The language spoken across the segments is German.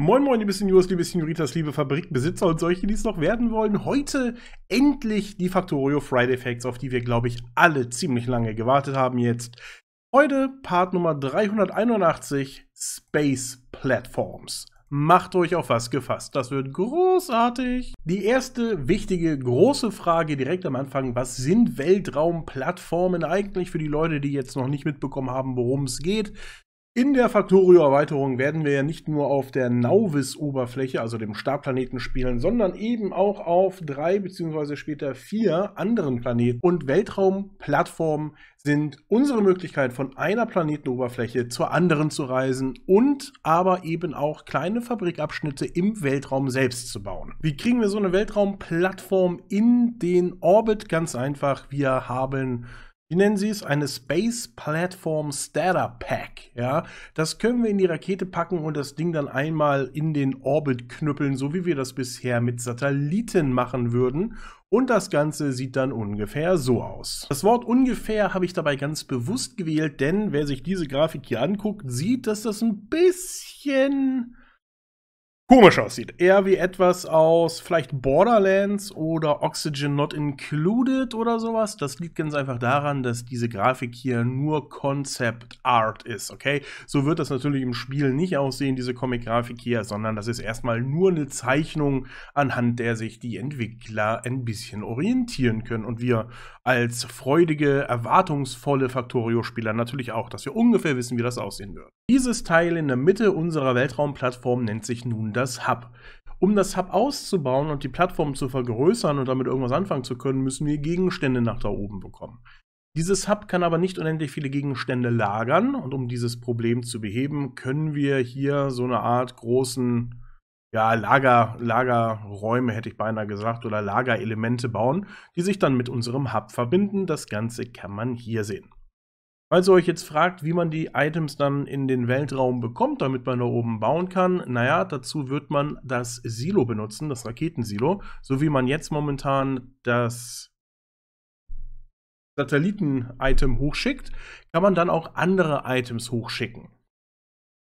Moin moin, liebe Seniors, liebe Senioritas, liebe Fabrikbesitzer und solche, die es noch werden wollen. Heute endlich die Factorio Friday Facts, auf die wir, glaube ich, alle ziemlich lange gewartet haben jetzt. Heute Part Nummer 381, Space Platforms. Macht euch auf was gefasst, das wird großartig. Die erste wichtige, große Frage direkt am Anfang: Was sind Weltraumplattformen eigentlich, für die Leute, die jetzt noch nicht mitbekommen haben, worum es geht? In der Factorio-Erweiterung werden wir ja nicht nur auf der Nauvis-Oberfläche, also dem Starplaneten, spielen, sondern eben auch auf 3 bzw. später 4 anderen Planeten. Und Weltraumplattformen sind unsere Möglichkeit, von einer Planetenoberfläche zur anderen zu reisen und aber eben auch kleine Fabrikabschnitte im Weltraum selbst zu bauen. Wie kriegen wir so eine Weltraumplattform in den Orbit? Ganz einfach, wir haben, wie nennen sie es, eine Space Platform Starter Pack. Ja, das können wir in die Rakete packen und das Ding dann einmal in den Orbit knüppeln, so wie wir das bisher mit Satelliten machen würden. Und das Ganze sieht dann ungefähr so aus. Das Wort ungefähr habe ich dabei ganz bewusst gewählt, denn wer sich diese Grafik hier anguckt, sieht, dass das ein bisschen komisch aussieht. Eher wie etwas aus vielleicht Borderlands oder Oxygen Not Included oder sowas. Das liegt ganz einfach daran, dass diese Grafik hier nur Concept Art ist, okay? So wird das natürlich im Spiel nicht aussehen, diese Comic-Grafik hier, sondern das ist erstmal nur eine Zeichnung, anhand der sich die Entwickler ein bisschen orientieren können. Und wir als freudige, erwartungsvolle Factorio-Spieler natürlich auch, dass wir ungefähr wissen, wie das aussehen wird. Dieses Teil in der Mitte unserer Weltraumplattform nennt sich nun das Hub. Um das Hub auszubauen und die Plattform zu vergrößern und damit irgendwas anfangen zu können, müssen wir Gegenstände nach da oben bekommen. Dieses Hub kann aber nicht unendlich viele Gegenstände lagern, und um dieses Problem zu beheben, können wir hier so eine Art großen, ja, Lagerräume, hätte ich beinahe gesagt, oder Lagerelemente bauen, die sich dann mit unserem Hub verbinden. Das Ganze kann man hier sehen. Falls ihr euch jetzt fragt, wie man die Items dann in den Weltraum bekommt, damit man da oben bauen kann, naja, dazu wird man das Silo benutzen, das Raketensilo, so wie man jetzt momentan das Satelliten-Item hochschickt, kann man dann auch andere Items hochschicken.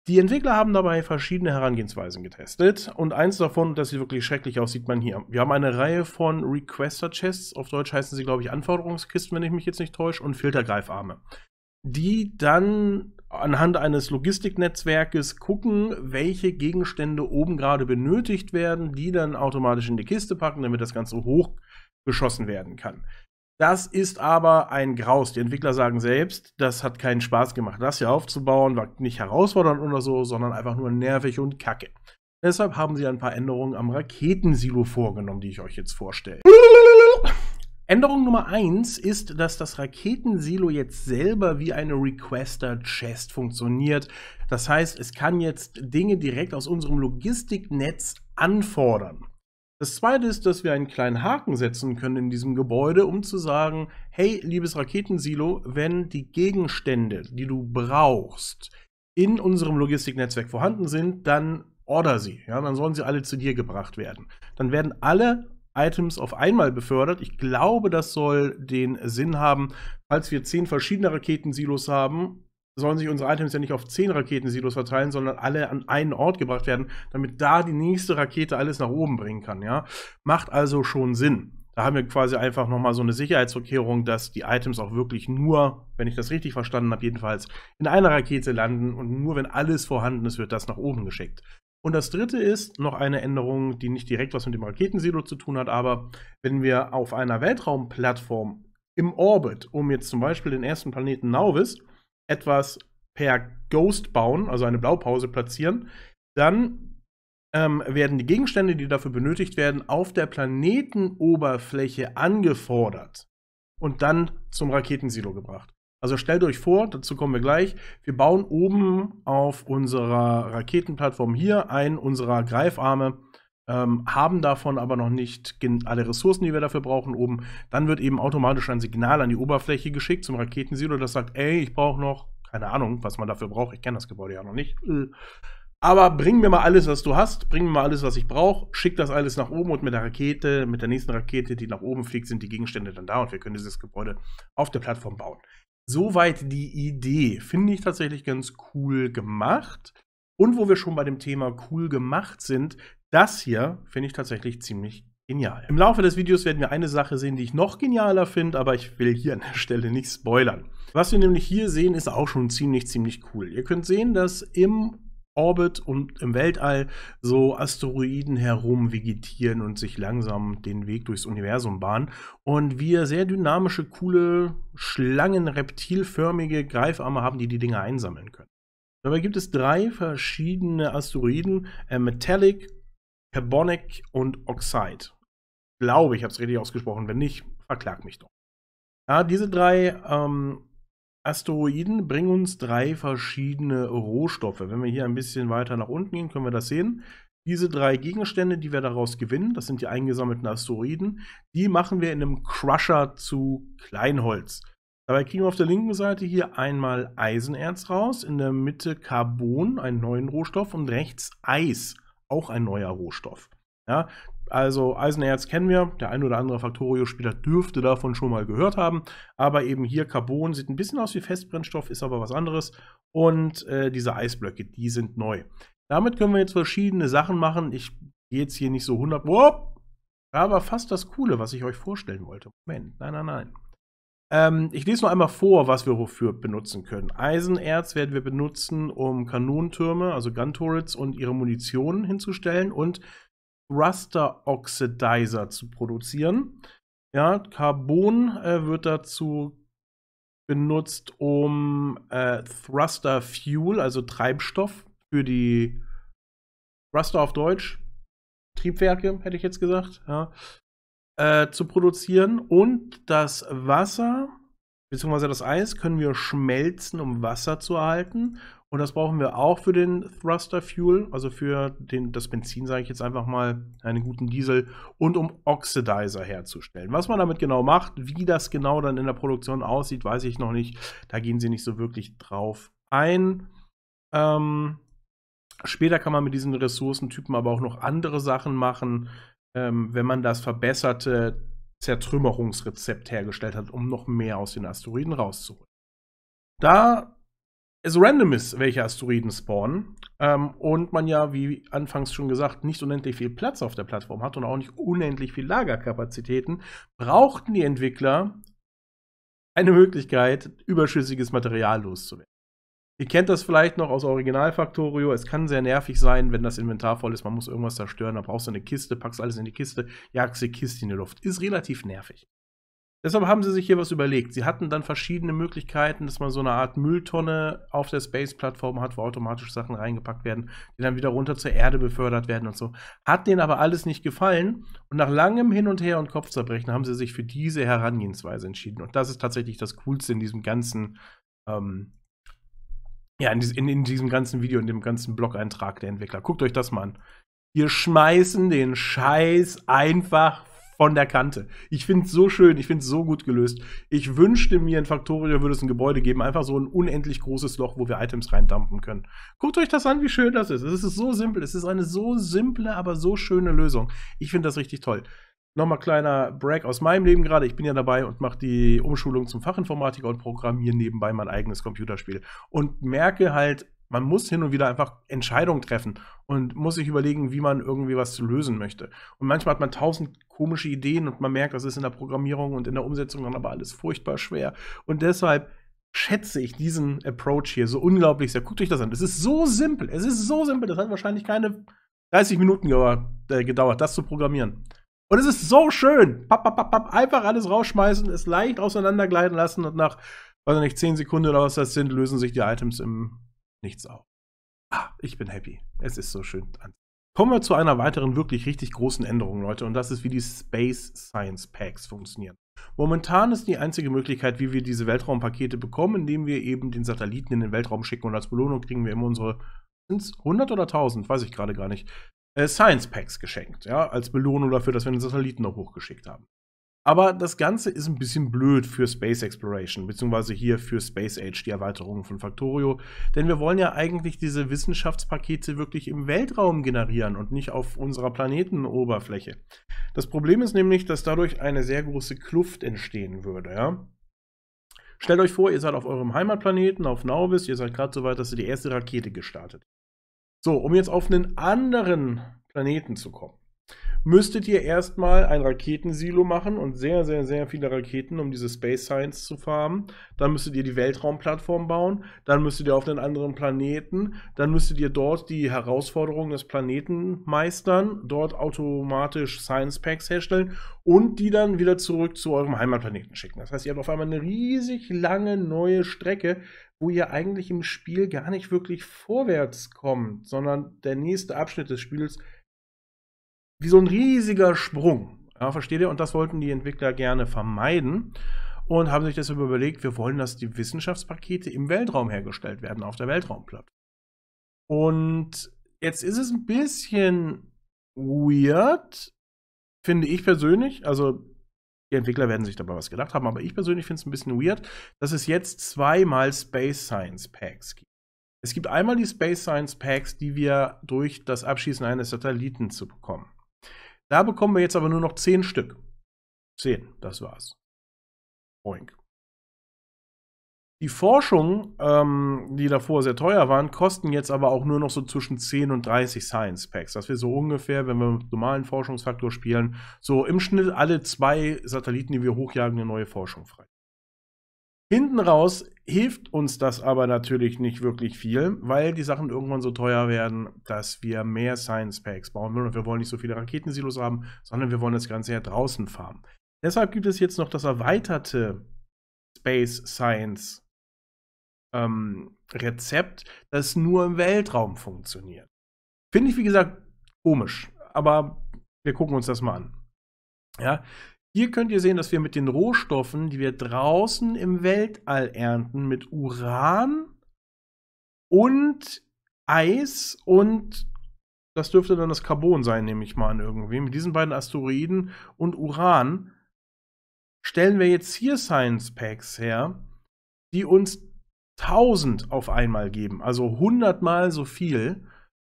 Die Entwickler haben dabei verschiedene Herangehensweisen getestet, und eins davon, das sieht wirklich schrecklich aus, sieht man hier. Wir haben eine Reihe von Requester-Chests, auf Deutsch heißen sie, glaube ich, Anforderungskisten, wenn ich mich jetzt nicht täusche, und Filtergreifarme, die dann anhand eines Logistiknetzwerkes gucken, welche Gegenstände oben gerade benötigt werden, die dann automatisch in die Kiste packen, damit das Ganze hochgeschossen werden kann. Das ist aber ein Graus. Die Entwickler sagen selbst, das hat keinen Spaß gemacht. Das hier aufzubauen war nicht herausfordernd oder so, sondern einfach nur nervig und kacke. Deshalb haben sie ein paar Änderungen am Raketensilo vorgenommen, die ich euch jetzt vorstelle. Änderung Nummer 1 ist, dass das Raketensilo jetzt selber wie eine Requester-Chest funktioniert. Das heißt, es kann jetzt Dinge direkt aus unserem Logistiknetz anfordern. Das Zweite ist, dass wir einen kleinen Haken setzen können in diesem Gebäude, um zu sagen, hey, liebes Raketensilo, wenn die Gegenstände, die du brauchst, in unserem Logistiknetzwerk vorhanden sind, dann order sie. Ja, dann sollen sie alle zu dir gebracht werden. Dann werden alle Items auf einmal befördert. Ich glaube, das soll den Sinn haben, falls wir 10 verschiedene Raketensilos haben, sollen sich unsere Items ja nicht auf 10 Raketensilos verteilen, sondern alle an einen Ort gebracht werden, damit da die nächste Rakete alles nach oben bringen kann. Ja? Macht also schon Sinn. Da haben wir quasi einfach nochmal so eine Sicherheitsvorkehrung, dass die Items auch wirklich nur, wenn ich das richtig verstanden habe, jedenfalls in einer Rakete landen, und nur wenn alles vorhanden ist, wird das nach oben geschickt. Und das Dritte ist noch eine Änderung, die nicht direkt was mit dem Raketensilo zu tun hat, aber wenn wir auf einer Weltraumplattform im Orbit, um jetzt zum Beispiel den ersten Planeten Nauvis, etwas per Ghost bauen, also eine Blaupause platzieren, dann werden die Gegenstände, die dafür benötigt werden, auf der Planetenoberfläche angefordert und dann zum Raketensilo gebracht. Also stellt euch vor, dazu kommen wir gleich, wir bauen oben auf unserer Raketenplattform hier einen unserer Greifarme, haben davon aber noch nicht alle Ressourcen, die wir dafür brauchen, oben. Dann wird eben automatisch ein Signal an die Oberfläche geschickt zum Raketensilo, das sagt, ey, ich brauche noch, keine Ahnung, was man dafür braucht, ich kenne das Gebäude ja noch nicht, aber bring mir mal alles, was du hast, bring mir mal alles, was ich brauche, schick das alles nach oben, und mit der Rakete, mit der nächsten Rakete, die nach oben fliegt, sind die Gegenstände dann da und wir können dieses Gebäude auf der Plattform bauen. Soweit die Idee. Finde ich tatsächlich ganz cool gemacht. Und wo wir schon bei dem Thema cool gemacht sind, das hier finde ich tatsächlich ziemlich genial. Im Laufe des Videos werden wir eine Sache sehen, die ich noch genialer finde, aber ich will hier an der Stelle nicht spoilern. Was wir nämlich hier sehen, ist auch schon ziemlich cool. Ihr könnt sehen, dass im Orbit und im Weltall so Asteroiden herum vegetieren und sich langsam den Weg durchs Universum bahnen. Und wir sehr dynamische, coole, schlangen-reptilförmige Greifarme haben, die die Dinger einsammeln können. Dabei gibt es drei verschiedene Asteroiden, Metallic, Carbonic und Oxide. Ich glaube, ich habe es richtig ausgesprochen. Wenn nicht, verklag mich doch. Ja, diese drei Asteroiden bringen uns drei verschiedene Rohstoffe. Wenn wir hier ein bisschen weiter nach unten gehen, können wir das sehen. Diese drei Gegenstände, die wir daraus gewinnen, das sind die eingesammelten Asteroiden, die machen wir in einem Crusher zu Kleinholz. Dabei kriegen wir auf der linken Seite hier einmal Eisenerz raus, in der Mitte Carbon, einen neuen Rohstoff, und rechts Eis, auch ein neuer Rohstoff. Ja, also Eisenerz kennen wir, der ein oder andere Factorio-Spieler dürfte davon schon mal gehört haben, aber eben hier Carbon sieht ein bisschen aus wie Festbrennstoff, ist aber was anderes, und diese Eisblöcke, die sind neu. Damit können wir jetzt verschiedene Sachen machen. Ich gehe jetzt hier nicht so 100, aber fast das Coole, was ich euch vorstellen wollte. Moment, nein. Ich lese noch einmal vor, was wir wofür benutzen können. Eisenerz werden wir benutzen, um Kanonentürme, also Gun-Turrets und ihre Munition hinzustellen und Thruster-Oxidizer zu produzieren. Ja, Carbon wird dazu benutzt, um Thruster-Fuel, also Treibstoff für die Thruster auf Deutsch, Triebwerke, hätte ich jetzt gesagt, ja, zu produzieren, und das Wasser bzw. das Eis können wir schmelzen, um Wasser zu erhalten, und das brauchen wir auch für den Thruster-Fuel, also für das Benzin, sage ich jetzt einfach mal, einen guten Diesel, und um Oxidizer herzustellen. Was man damit genau macht, wie das genau dann in der Produktion aussieht, weiß ich noch nicht, da gehen sie nicht so wirklich drauf ein. Später kann man mit diesen Ressourcentypen aber auch noch andere Sachen machen, wenn man das verbesserte Zertrümmerungsrezept hergestellt hat, um noch mehr aus den Asteroiden rauszuholen. Da es random ist, welche Asteroiden spawnen, und man ja, wie anfangs schon gesagt, nicht unendlich viel Platz auf der Plattform hat und auch nicht unendlich viel Lagerkapazitäten, brauchten die Entwickler eine Möglichkeit, überschüssiges Material loszuwerden. Ihr kennt das vielleicht noch aus Original Factorio. Es kann sehr nervig sein, wenn das Inventar voll ist. Man muss irgendwas zerstören. Da brauchst du eine Kiste, packst alles in die Kiste, jagst die Kiste in die Luft. Ist relativ nervig. Deshalb haben sie sich hier was überlegt. Sie hatten dann verschiedene Möglichkeiten, dass man so eine Art Mülltonne auf der Space-Plattform hat, wo automatisch Sachen reingepackt werden, die dann wieder runter zur Erde befördert werden und so. Hat denen aber alles nicht gefallen. Und nach langem Hin und Her und Kopfzerbrechen haben sie sich für diese Herangehensweise entschieden. Und das ist tatsächlich das Coolste in diesem ganzen in diesem ganzen Video, in dem ganzen Blog-Eintrag der Entwickler. Guckt euch das mal an. Wir schmeißen den Scheiß einfach von der Kante. Ich finde es so schön, ich finde es so gut gelöst. Ich wünschte mir, in Factorio würde es ein Gebäude geben, einfach so ein unendlich großes Loch, wo wir Items reindumpen können. Guckt euch das an, wie schön das ist. Es ist so simpel. Es ist eine so simple, aber so schöne Lösung. Ich finde das richtig toll. Nochmal kleiner Break aus meinem Leben gerade. Ich bin ja dabei und mache die Umschulung zum Fachinformatiker und programmiere nebenbei mein eigenes Computerspiel. Und merke halt, man muss hin und wieder einfach Entscheidungen treffen und muss sich überlegen, wie man irgendwie was lösen möchte. Und manchmal hat man 1000 komische Ideen und man merkt, das ist in der Programmierung und in der Umsetzung dann aber alles furchtbar schwer. Und deshalb schätze ich diesen Approach hier so unglaublich sehr. Guckt euch das an. Es ist so simpel. Es ist so simpel. Das hat wahrscheinlich keine 30 Minuten gedauert, das zu programmieren. Und es ist so schön. Einfach alles rausschmeißen, es leicht auseinandergleiten lassen, und nach, weiß ich nicht, 10 Sekunden oder was das sind, lösen sich die Items im Nichts auf. Ah, ich bin happy. Es ist so schön. Kommen wir zu einer weiteren wirklich richtig großen Änderung, Leute. Und das ist, wie die Space Science Packs funktionieren. Momentan ist die einzige Möglichkeit, wie wir diese Weltraumpakete bekommen, indem wir eben den Satelliten in den Weltraum schicken. Und als Belohnung kriegen wir immer unsere, sind es 100 oder 1000? Weiß ich gerade gar nicht. Science Packs geschenkt, ja, als Belohnung dafür, dass wir den Satelliten noch hochgeschickt haben. Aber das Ganze ist ein bisschen blöd für Space Exploration, beziehungsweise hier für Space Age, die Erweiterung von Factorio, denn wir wollen ja eigentlich diese Wissenschaftspakete wirklich im Weltraum generieren und nicht auf unserer Planetenoberfläche. Das Problem ist nämlich, dass dadurch eine sehr große Kluft entstehen würde, ja. Stellt euch vor, ihr seid auf eurem Heimatplaneten, auf Nauvis, ihr seid gerade so weit, dass ihr die erste Rakete gestartet. So, um jetzt auf einen anderen Planeten zu kommen, müsstet ihr erstmal ein Raketensilo machen und sehr, sehr, sehr viele Raketen, um diese Space Science zu farmen. Dann müsstet ihr die Weltraumplattform bauen, dann müsstet ihr auf einen anderen Planeten, dann müsstet ihr dort die Herausforderungen des Planeten meistern, dort automatisch Science Packs herstellen und die dann wieder zurück zu eurem Heimatplaneten schicken. Das heißt, ihr habt auf einmal eine riesig lange neue Strecke, wo ihr eigentlich im Spiel gar nicht wirklich vorwärts kommt, sondern der nächste Abschnitt des Spiels wie so ein riesiger Sprung. Ja, versteht ihr? Und das wollten die Entwickler gerne vermeiden und haben sich deshalb überlegt, wir wollen, dass die Wissenschaftspakete im Weltraum hergestellt werden, auf der Weltraumplattform. Und jetzt ist es ein bisschen weird, finde ich persönlich, also die Entwickler werden sich dabei was gedacht haben, aber ich persönlich finde es ein bisschen weird, dass es jetzt zweimal Space Science Packs gibt. Es gibt einmal die Space Science Packs, die wir durch das Abschießen eines Satelliten zu bekommen. Da bekommen wir jetzt aber nur noch 10 Stück. 10, das war's. Boink. Die Forschung, die davor sehr teuer waren, kosten jetzt aber auch nur noch so zwischen 10 und 30 Science Packs. Dass wir so ungefähr, wenn wir mit normalen Forschungsfaktor spielen, so im Schnitt alle 2 Satelliten, die wir hochjagen, eine neue Forschung frei. Hinten raus hilft uns das aber natürlich nicht wirklich viel, weil die Sachen irgendwann so teuer werden, dass wir mehr Science Packs bauen wollen. Und wir wollen nicht so viele Raketensilos haben, sondern wir wollen das Ganze ja draußen farmen. Deshalb gibt es jetzt noch das erweiterte Space Science Rezept, das nur im Weltraum funktioniert. Finde ich, wie gesagt, komisch. Aber wir gucken uns das mal an. Ja. Hier könnt ihr sehen, dass wir mit den Rohstoffen, die wir draußen im Weltall ernten, mit Uran und Eis und das dürfte dann das Carbon sein, nehme ich mal an irgendwie. Mit diesen beiden Asteroiden und Uran stellen wir jetzt hier Science Packs her, die uns 1000 auf einmal geben, also 100 mal so viel,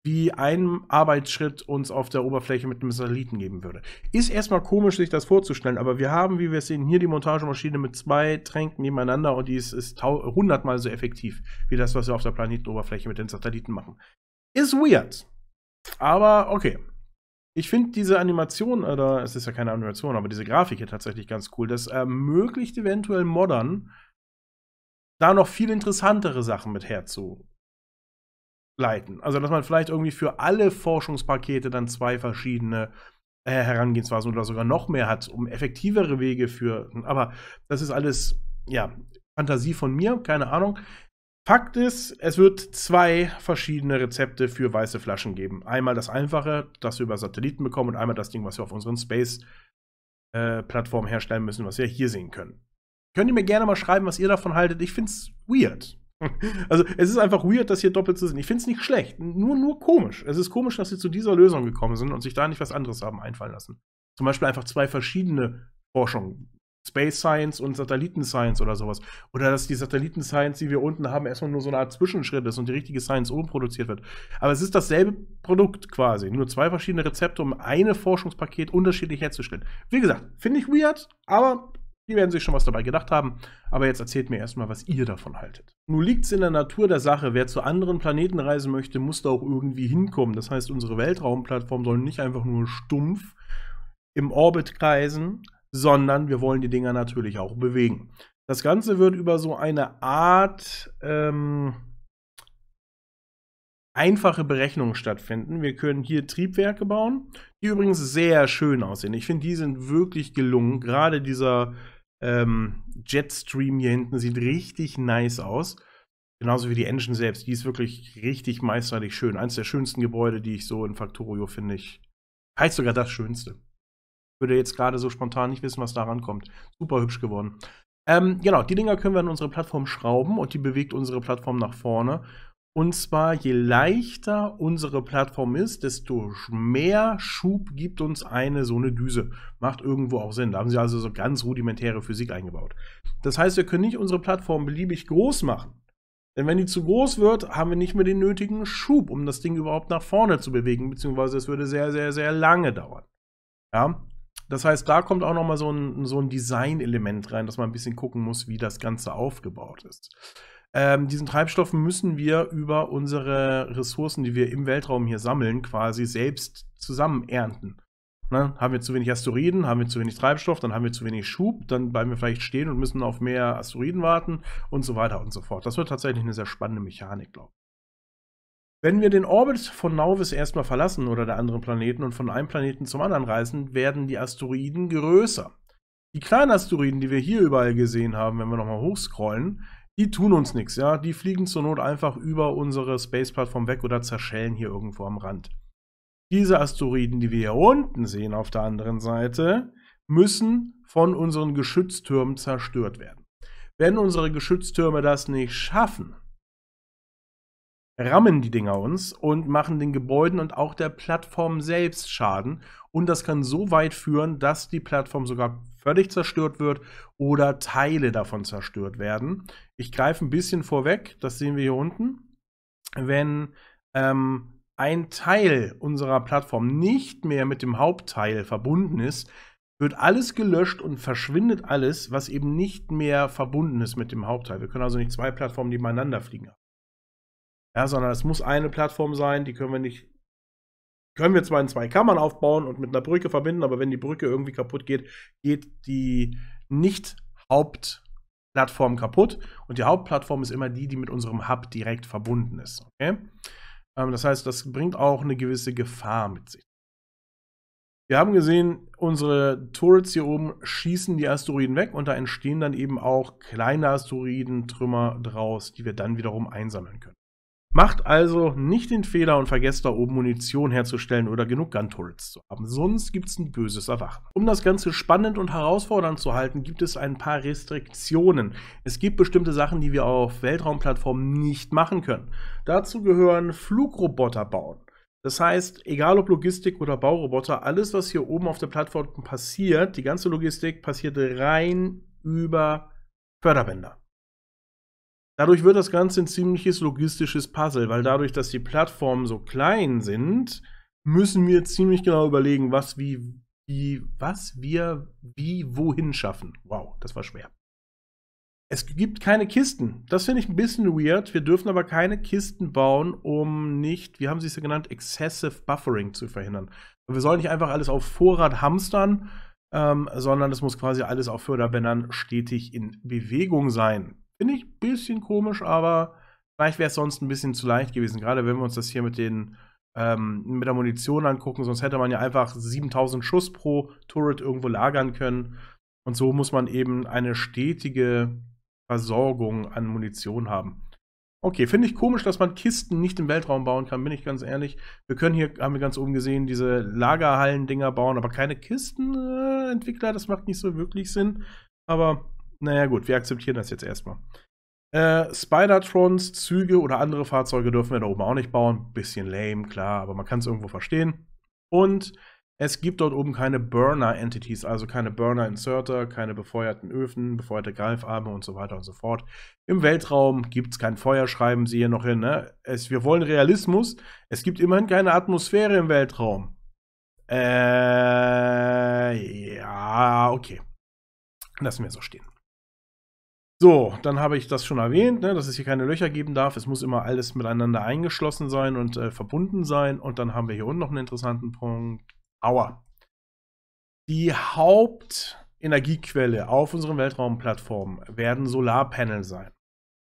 wie ein Arbeitsschritt uns auf der Oberfläche mit einem Satelliten geben würde. Ist erstmal komisch, sich das vorzustellen, aber wir haben, wie wir sehen, hier die Montagemaschine mit 2 Tränken nebeneinander und die ist 100-mal so effektiv, wie das, was wir auf der Planetenoberfläche mit den Satelliten machen. Ist weird, aber okay. Ich finde diese Animation, oder es ist ja keine Animation, aber diese Grafik hier tatsächlich ganz cool. Das ermöglicht eventuell Moddern, da noch viel interessantere Sachen mit herzuleiten. Also, dass man vielleicht irgendwie für alle Forschungspakete dann 2 verschiedene Herangehensweisen oder sogar noch mehr hat, um effektivere Wege für. Aber das ist alles, ja, Fantasie von mir, keine Ahnung. Fakt ist, es wird 2 verschiedene Rezepte für weiße Flaschen geben. Einmal das Einfache, das wir über Satelliten bekommen, und einmal das Ding, was wir auf unseren Space-Plattformen herstellen müssen, was wir hier sehen können. Könnt ihr mir gerne mal schreiben, was ihr davon haltet? Ich finde es weird. Also, es ist einfach weird, das hier doppelt zu sehen. Ich finde es nicht schlecht, nur komisch. Es ist komisch, dass sie zu dieser Lösung gekommen sind und sich da nicht was anderes haben einfallen lassen. Zum Beispiel einfach 2 verschiedene Forschungen. Space Science und Satelliten Science oder sowas. Oder dass die Satelliten Science, die wir unten haben, erstmal nur so eine Art Zwischenschritt ist und die richtige Science oben produziert wird. Aber es ist dasselbe Produkt quasi. Nur 2 verschiedene Rezepte, um ein Forschungspaket unterschiedlich herzustellen. Wie gesagt, finde ich weird, aber die werden sich schon was dabei gedacht haben, aber jetzt erzählt mir erstmal, was ihr davon haltet. Nun liegt es in der Natur der Sache, wer zu anderen Planeten reisen möchte, muss da auch irgendwie hinkommen. Das heißt, unsere Weltraumplattform soll nicht einfach nur stumpf im Orbit kreisen, sondern wir wollen die Dinger natürlich auch bewegen. Das Ganze wird über so eine Art einfache Berechnungen stattfinden. Wir können hier Triebwerke bauen, die übrigens sehr schön aussehen. Ich finde, die sind wirklich gelungen. Gerade dieser Jetstream hier hinten sieht richtig nice aus. Genauso wie die Engine selbst. Die ist wirklich richtig meisterlich schön. Eines der schönsten Gebäude, die ich so in Factorio finde. Heißt sogar das Schönste. Würde jetzt gerade so spontan nicht wissen, was daran kommt. Super hübsch geworden. Genau, die Dinger können wir an unsere Plattform schrauben und die bewegt unsere Plattform nach vorne. Und zwar, je leichter unsere Plattform ist, desto mehr Schub gibt uns eine so eine Düse. Macht irgendwo auch Sinn. Da haben sie also so ganz rudimentäre Physik eingebaut. Das heißt, wir können nicht unsere Plattform beliebig groß machen. Denn wenn die zu groß wird, haben wir nicht mehr den nötigen Schub, um das Ding überhaupt nach vorne zu bewegen. Beziehungsweise es würde sehr, sehr, sehr lange dauern. Ja? Das heißt, da kommt auch nochmal so ein Design-Element rein, dass man ein bisschen gucken muss, wie das Ganze aufgebaut ist. Diesen Treibstoff müssen wir über unsere Ressourcen, die wir im Weltraum hier sammeln, quasi selbst zusammen ernten. Ne? Haben wir zu wenig Asteroiden, haben wir zu wenig Treibstoff, dann haben wir zu wenig Schub, dann bleiben wir vielleicht stehen und müssen auf mehr Asteroiden warten und so weiter und so fort. Das wird tatsächlich eine sehr spannende Mechanik, glaube ich. Wenn wir den Orbit von Nauvis erstmal verlassen oder der anderen Planeten und von einem Planeten zum anderen reisen, werden die Asteroiden größer. Die kleinen Asteroiden, die wir hier überall gesehen haben, wenn wir nochmal hochscrollen, die tun uns nichts, ja. Die fliegen zur Not einfach über unsere Space-Plattform weg oder zerschellen hier irgendwo am Rand. Diese Asteroiden, die wir hier unten sehen auf der anderen Seite, müssen von unseren Geschütztürmen zerstört werden. Wenn unsere Geschütztürme das nicht schaffen, rammen die Dinger uns und machen den Gebäuden und auch der Plattform selbst Schaden. Und das kann so weit führen, dass die Plattform sogar völlig zerstört wird oder Teile davon zerstört werden. Ich greife ein bisschen vorweg, das sehen wir hier unten. Wenn ein Teil unserer Plattform nicht mehr mit dem Hauptteil verbunden ist, wird alles gelöscht und verschwindet alles, was eben nicht mehr verbunden ist mit dem Hauptteil. Wir können also nicht zwei Plattformen nebeneinander fliegen. Ja, sondern es muss eine Plattform sein, die können wir nicht. Können wir zwar in zwei Kammern aufbauen und mit einer Brücke verbinden, aber wenn die Brücke irgendwie kaputt geht, geht die Nicht-Hauptplattform kaputt. Und die Hauptplattform ist immer die, die mit unserem Hub direkt verbunden ist. Okay? Das heißt, das bringt auch eine gewisse Gefahr mit sich. Wir haben gesehen, unsere Turrets hier oben schießen die Asteroiden weg und da entstehen dann eben auch kleine Asteroidentrümmer draus, die wir dann wiederum einsammeln können. Macht also nicht den Fehler und vergesst da oben Munition herzustellen oder genug Gun-Turrets zu haben, sonst gibt es ein böses Erwachen. Um das Ganze spannend und herausfordernd zu halten, gibt es ein paar Restriktionen. Es gibt bestimmte Sachen, die wir auf Weltraumplattformen nicht machen können. Dazu gehören Flugroboter bauen. Das heißt, egal ob Logistik oder Bauroboter, alles was hier oben auf der Plattform passiert, die ganze Logistik passiert rein über Förderbänder. Dadurch wird das Ganze ein ziemliches logistisches Puzzle, weil dadurch, dass die Plattformen so klein sind, müssen wir ziemlich genau überlegen, was wir wie wohin schaffen. Wow, das war schwer. Es gibt keine Kisten. Das finde ich ein bisschen weird. Wir dürfen aber keine Kisten bauen, um nicht, wie haben sie es ja genannt, Excessive Buffering zu verhindern. Wir sollen nicht einfach alles auf Vorrat hamstern, sondern es muss quasi alles auf Förderbändern stetig in Bewegung sein. Finde ich ein bisschen komisch, aber vielleicht wäre es sonst ein bisschen zu leicht gewesen. Gerade wenn wir uns das hier mit der Munition angucken, sonst hätte man ja einfach 7000 Schuss pro Turret irgendwo lagern können. Und so muss man eben eine stetige Versorgung an Munition haben. Okay, finde ich komisch, dass man Kisten nicht im Weltraum bauen kann, bin ich ganz ehrlich. Wir können hier, haben wir ganz oben gesehen, diese Lagerhallen-Dinger bauen, aber keine Kistenentwickler, das macht nicht so wirklich Sinn. Aber naja gut, wir akzeptieren das jetzt erstmal. Spider-Trons, Züge oder andere Fahrzeuge dürfen wir da oben auch nicht bauen. Bisschen lame, klar, aber man kann es irgendwo verstehen. Und es gibt dort oben keine Burner-Entities, also keine Burner-Inserter, keine befeuerten Öfen, befeuerte Greifarme und so weiter und so fort. Im Weltraum gibt es kein Feuer, schreiben sie hier noch hin. Ne? Wir wollen Realismus. Es gibt immerhin keine Atmosphäre im Weltraum. Ja, okay. Lassen wir so stehen. So, dann habe ich das schon erwähnt, ne, dass es hier keine Löcher geben darf. Es muss immer alles miteinander eingeschlossen sein und verbunden sein. Und dann haben wir hier unten noch einen interessanten Punkt. Aua. Die Hauptenergiequelle auf unseren Weltraumplattformen werden Solarpanel sein.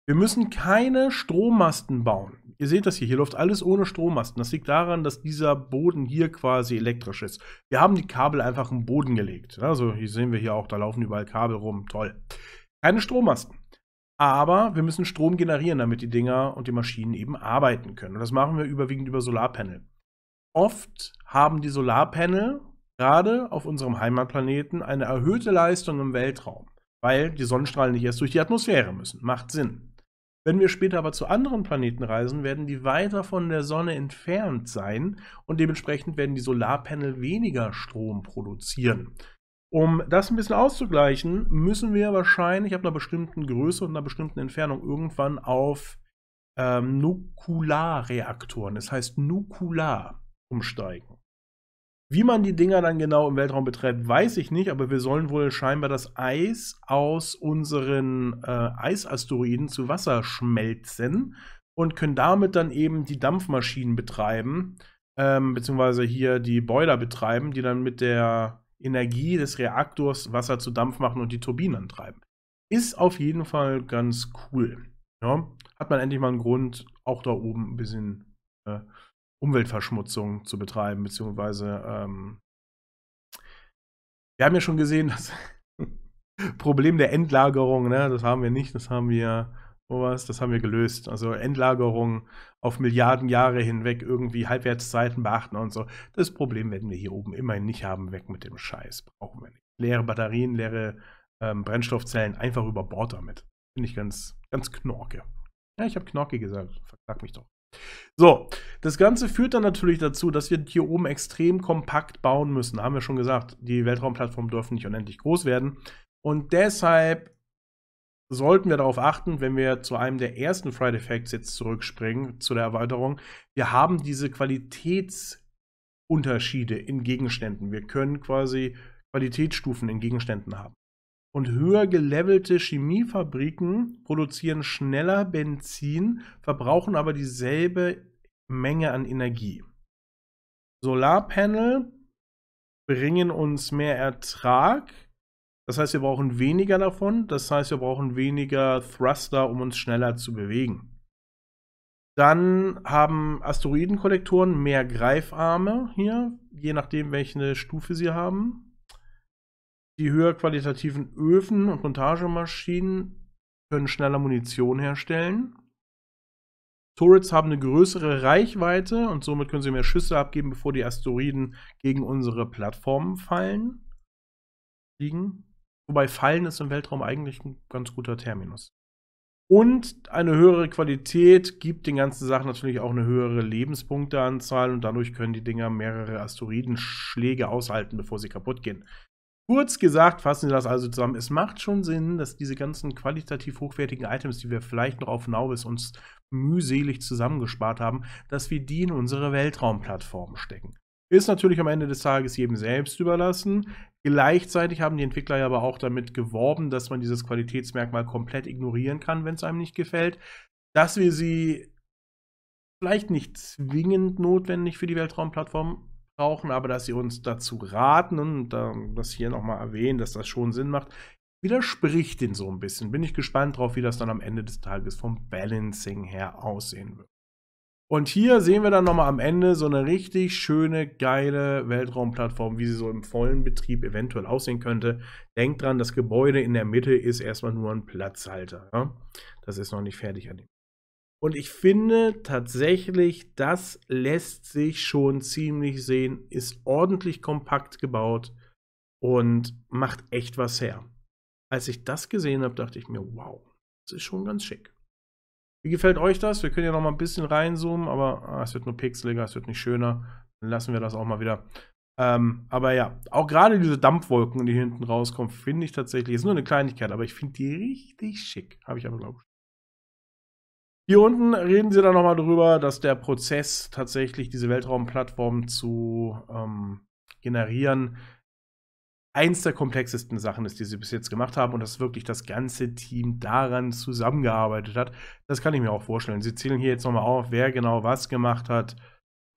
Wir müssen keine Strommasten bauen. Ihr seht das hier, hier läuft alles ohne Strommasten. Das liegt daran, dass dieser Boden hier quasi elektrisch ist. Wir haben die Kabel einfach im Boden gelegt. Also hier sehen wir hier auch, da laufen überall Kabel rum. Toll. Keine Strommasten. Aber wir müssen Strom generieren, damit die Dinger und die Maschinen eben arbeiten können. Und das machen wir überwiegend über Solarpanel. Oft haben die Solarpanel, gerade auf unserem Heimatplaneten, eine erhöhte Leistung im Weltraum, weil die Sonnenstrahlen nicht erst durch die Atmosphäre müssen. Macht Sinn. Wenn wir später aber zu anderen Planeten reisen, werden die weiter von der Sonne entfernt sein und dementsprechend werden die Solarpanel weniger Strom produzieren. Um das ein bisschen auszugleichen, müssen wir wahrscheinlich ab einer bestimmten Größe und einer bestimmten Entfernung irgendwann auf Nukularreaktoren, das heißt Nukular, umsteigen. Wie man die Dinger dann genau im Weltraum betreibt, weiß ich nicht, aber wir sollen wohl scheinbar das Eis aus unseren Eisasteroiden zu Wasser schmelzen und können damit dann eben die Dampfmaschinen betreiben, beziehungsweise hier die Boiler betreiben, die dann mit der Energie des Reaktors Wasser zu Dampf machen und die Turbinen antreiben. Ist auf jeden Fall ganz cool. Ja? Hat man endlich mal einen Grund, auch da oben ein bisschen Umweltverschmutzung zu betreiben, beziehungsweise wir haben ja schon gesehen, das Problem der Endlagerung, ne, das haben wir nicht, das haben wir das haben wir gelöst. Also Endlagerung auf Milliarden Jahre hinweg, irgendwie Halbwertszeiten beachten und so. Das Problem werden wir hier oben immerhin nicht haben, weg mit dem Scheiß. Brauchen wir nicht. Leere Batterien, leere Brennstoffzellen, einfach über Bord damit. Finde ich ganz knorke. Ja, ich habe knorke gesagt, verklag mich doch. So, das Ganze führt dann natürlich dazu, dass wir hier oben extrem kompakt bauen müssen. Haben wir schon gesagt, die Weltraumplattformen dürfen nicht unendlich groß werden. Und deshalb sollten wir darauf achten, wenn wir zu einem der ersten Friday Facts jetzt zurückspringen, zu der Erweiterung, wir haben diese Qualitätsunterschiede in Gegenständen. Wir können quasi Qualitätsstufen in Gegenständen haben. Und höher gelevelte Chemiefabriken produzieren schneller Benzin, verbrauchen aber dieselbe Menge an Energie. Solarpanel bringen uns mehr Ertrag. Das heißt, wir brauchen weniger davon. Das heißt, wir brauchen weniger Thruster, um uns schneller zu bewegen. Dann haben Asteroidenkollektoren mehr Greifarme hier, je nachdem, welche Stufe sie haben. Die höher qualitativen Öfen und Montagemaschinen können schneller Munition herstellen. Turrets haben eine größere Reichweite und somit können sie mehr Schüsse abgeben, bevor die Asteroiden gegen unsere Plattformen fliegen. Wobei fallen ist im Weltraum eigentlich ein ganz guter Terminus. Und eine höhere Qualität gibt den ganzen Sachen natürlich auch eine höhere Lebenspunkteanzahl und dadurch können die Dinger mehrere Asteroidenschläge aushalten, bevor sie kaputt gehen. Kurz gesagt, fassen Sie das also zusammen. Es macht schon Sinn, dass diese ganzen qualitativ hochwertigen Items, die wir vielleicht noch auf Nauvis uns mühselig zusammengespart haben, dass wir die in unsere Weltraumplattformen stecken. Ist natürlich am Ende des Tages jedem selbst überlassen. Gleichzeitig haben die Entwickler ja aber auch damit geworben, dass man dieses Qualitätsmerkmal komplett ignorieren kann, wenn es einem nicht gefällt. Dass wir sie vielleicht nicht zwingend notwendig für die Weltraumplattformen brauchen, aber dass sie uns dazu raten und das hier nochmal erwähnen, dass das schon Sinn macht, widerspricht den so ein bisschen. Bin ich gespannt drauf, wie das dann am Ende des Tages vom Balancing her aussehen wird. Und hier sehen wir dann nochmal am Ende so eine richtig schöne, geile Weltraumplattform, wie sie so im vollen Betrieb eventuell aussehen könnte. Denkt dran, das Gebäude in der Mitte ist erstmal nur ein Platzhalter. Ja? Das ist noch nicht fertig an dem. Und ich finde tatsächlich, das lässt sich schon ziemlich sehen, ist ordentlich kompakt gebaut und macht echt was her. Als ich das gesehen habe, dachte ich mir, wow, das ist schon ganz schick. Wie gefällt euch das? Wir können ja noch mal ein bisschen reinzoomen, aber es wird nur pixeliger, es wird nicht schöner. Dann lassen wir das auch mal wieder. Aber ja, auch gerade diese Dampfwolken, die hinten rauskommen, finde ich tatsächlich, ist nur eine Kleinigkeit, aber ich finde die richtig schick. Habe ich aber, glaube ich. Hier unten reden sie dann nochmal drüber, dass der Prozess tatsächlich diese Weltraumplattform zu generieren eins der komplexesten Sachen ist, die sie bis jetzt gemacht haben und dass wirklich das ganze Team daran zusammengearbeitet hat. Das kann ich mir auch vorstellen. Sie zählen hier jetzt nochmal auf, wer genau was gemacht hat.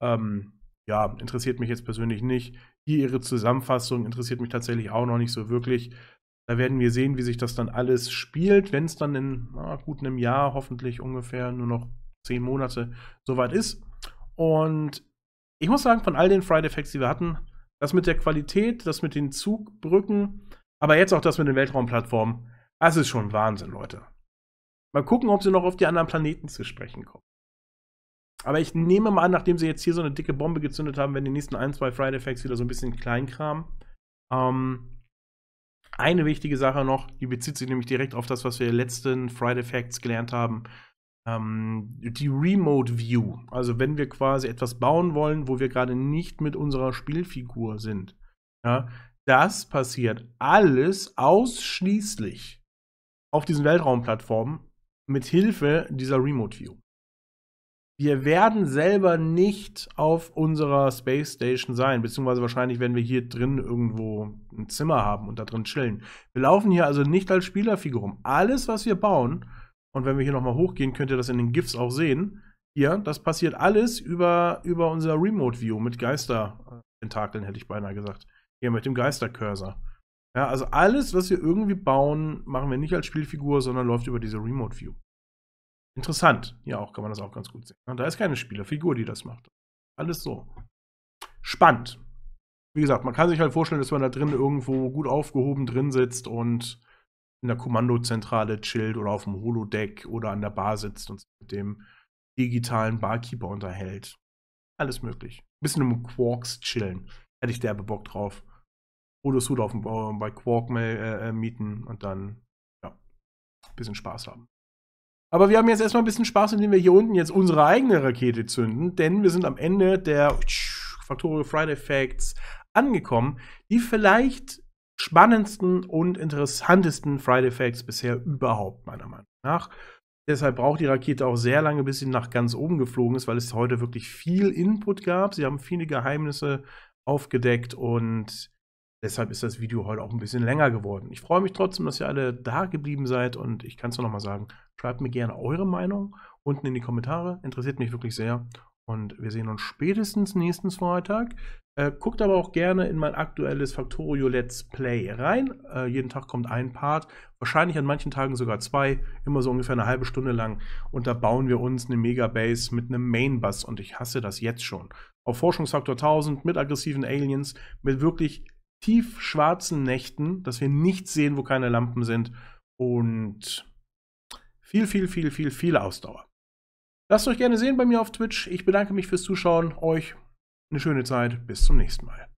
Ja, interessiert mich jetzt persönlich nicht. Hier ihre Zusammenfassung interessiert mich tatsächlich auch noch nicht so wirklich. Da werden wir sehen, wie sich das dann alles spielt, wenn es dann in gut einem Jahr hoffentlich ungefähr nur noch 10 Monate soweit ist. Und ich muss sagen, von all den Friday Facts, die wir hatten, das mit der Qualität, das mit den Zugbrücken, aber jetzt auch das mit den Weltraumplattformen, das ist schon Wahnsinn, Leute. Mal gucken, ob sie noch auf die anderen Planeten zu sprechen kommen. Aber ich nehme mal an, nachdem sie jetzt hier so eine dicke Bombe gezündet haben, werden die nächsten 1, 2 Friday Facts wieder so ein bisschen Kleinkram. Eine wichtige Sache noch, die bezieht sich nämlich direkt auf das, was wir in den letzten Friday Facts gelernt haben. Die Remote View. Also wenn wir quasi etwas bauen wollen, wo wir gerade nicht mit unserer Spielfigur sind. Ja, das passiert alles ausschließlich auf diesen Weltraumplattformen mit Hilfe dieser Remote View. Wir werden selber nicht auf unserer Space Station sein, beziehungsweise wahrscheinlich, wenn wir hier drin irgendwo ein Zimmer haben und da drin chillen. Wir laufen hier also nicht als Spielerfigur rum. Alles, was wir bauen, und wenn wir hier nochmal hochgehen, könnt ihr das in den GIFs auch sehen, hier, das passiert alles über unser Remote View mit Geister-Tentakeln, hätte ich beinahe gesagt. Hier mit dem Geister-Cursor. Ja, also alles, was wir irgendwie bauen, machen wir nicht als Spielfigur, sondern läuft über diese Remote View. Interessant. Hier auch kann man das auch ganz gut sehen. Und da ist keine Spielerfigur, die das macht. Alles so. Spannend. Wie gesagt, man kann sich halt vorstellen, dass man da drin irgendwo gut aufgehoben drin sitzt und in der Kommandozentrale chillt oder auf dem Holodeck oder an der Bar sitzt und sich mit dem digitalen Barkeeper unterhält. Alles möglich. Ein bisschen im Quarks chillen. Hätte ich derbe Bock drauf. Holosuit auf dem bei Quark mieten und dann ja, ein bisschen Spaß haben. Aber wir haben jetzt erstmal ein bisschen Spaß, indem wir hier unten jetzt unsere eigene Rakete zünden, denn wir sind am Ende der Factorio Friday Facts angekommen, die vielleicht spannendsten und interessantesten Friday Facts bisher überhaupt, meiner Meinung nach. Deshalb braucht die Rakete auch sehr lange, bis sie nach ganz oben geflogen ist, weil es heute wirklich viel Input gab. Sie haben viele Geheimnisse aufgedeckt und deshalb ist das Video heute auch ein bisschen länger geworden. Ich freue mich trotzdem, dass ihr alle da geblieben seid und ich kann es nur noch mal sagen, schreibt mir gerne eure Meinung unten in die Kommentare. Interessiert mich wirklich sehr. Und wir sehen uns spätestens nächsten Freitag. Guckt aber auch gerne in mein aktuelles Factorio Let's Play rein. Jeden Tag kommt ein Part, wahrscheinlich an manchen Tagen sogar zwei, immer so ungefähr eine halbe Stunde lang. Und da bauen wir uns eine Megabase mit einem Main-Bus und ich hasse das jetzt schon. Auf Forschungsfaktor 1000 mit aggressiven Aliens, mit wirklich tiefschwarzen Nächten, dass wir nichts sehen, wo keine Lampen sind und viel Ausdauer. Lasst euch gerne sehen bei mir auf Twitch. Ich bedanke mich fürs Zuschauen. Euch eine schöne Zeit. Bis zum nächsten Mal.